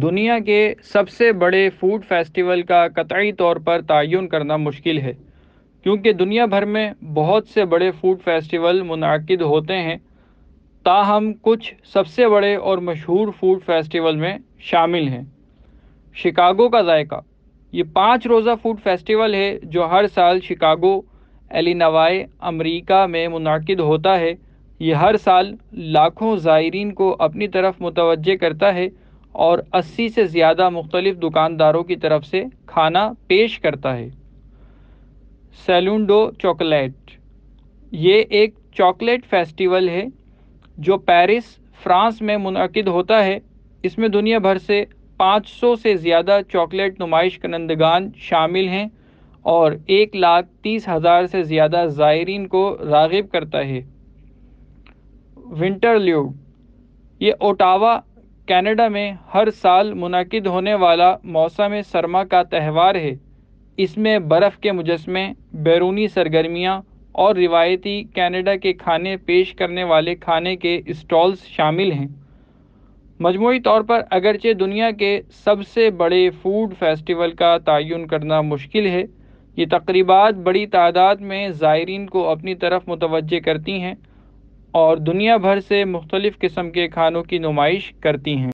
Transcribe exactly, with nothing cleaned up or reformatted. दुनिया के सबसे बड़े फूड फेस्टिवल का कतई तौर पर तयन करना मुश्किल है, क्योंकि दुनिया भर में बहुत से बड़े फूड फेस्टिवल मुनाकिद होते हैं। ताहम कुछ सबसे बड़े और मशहूर फूड फेस्टिवल में शामिल हैं शिकागो का जायका। ये पाँच रोज़ा फूड फेस्टिवल है जो हर साल शिकागो एलिनॉय अमेरिका में मुनाकिद होता है। ये हर साल लाखों ज़ायरीन को अपनी तरफ मुतवज्जे करता है और अस्सी से ज़्यादा मुख्तलिफ़ दुकानदारों की तरफ से खाना पेश करता है। सैलून डो चॉकलेट, ये एक चॉकलेट फेस्टिवल है जो पेरिस फ्रांस में मुनाकिद होता है। इसमें दुनिया भर से पाँच सौ से ज़्यादा चॉकलेट नुमाइश कनंदगान शामिल हैं और एक लाख तीस हज़ार से ज़्यादा ज़ायरीन को राग़िब करता है। विंटर ल्यूड, ये ओटावा कनाडा में हर साल मुनाकिद होने वाला मौसम सरमा का त्यौहार है। इसमें बर्फ़ के मुजस्मे, बैरूनी सरगर्मियाँ और रिवायती कनाडा के खाने पेश करने वाले खाने के स्टॉल्स शामिल हैं। मजमूई तौर पर अगरचे दुनिया के सबसे बड़े फूड फेस्टिवल का तयन करना मुश्किल है, ये तकरीबात बड़ी तादाद में ज़ायरीन को अपनी तरफ मुतवज्जे करती हैं और दुनिया भर से मुख्तलिफ़ किस्म के खानों की नुमाइश करती हैं।